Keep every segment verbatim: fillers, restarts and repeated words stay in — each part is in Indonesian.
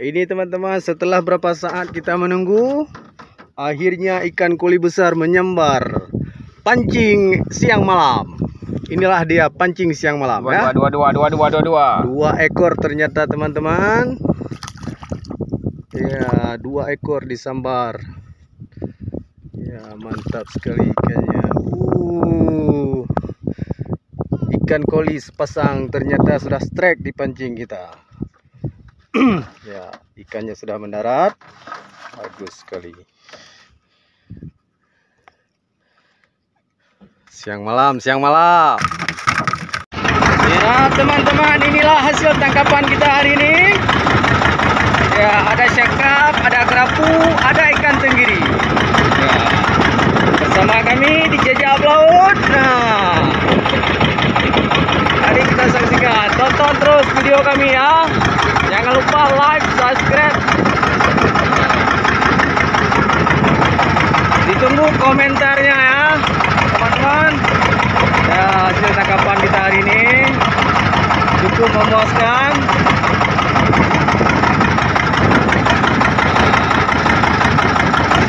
ini teman-teman, setelah berapa saat kita menunggu, akhirnya ikan koli besar menyambar. Pancing siang malam. Inilah dia pancing siang malam. Dua, ya? dua, dua, dua, dua, dua, dua. Dua ekor ternyata teman-teman. Ya, dua ekor disambar. Ya, mantap sekali ikannya. Uh, ikan koli sepasang ternyata sudah strike di pancing kita. Ya, ikannya sudah mendarat. Bagus sekali. Siang malam, siang malam. Ya teman-teman, inilah hasil tangkapan kita hari ini. Ya, ada syakap, ada kerapu, ada ikan tenggiri. Ya. Bersama kami di Jejak Laut. Nah, tadi kita saksikan. Tonton terus video kami ya. Jangan lupa like, subscribe. Ditunggu komentarnya ya, teman-teman. Ya, hasil tangkapan kita hari ini cukup memuaskan.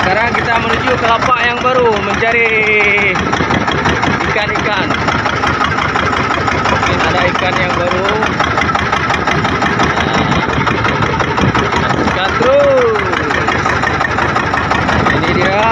Sekarang kita menuju ke lapak yang baru mencari ikan-ikan. Mungkin ada ikan yang baru. Nah, terus. Ini dia.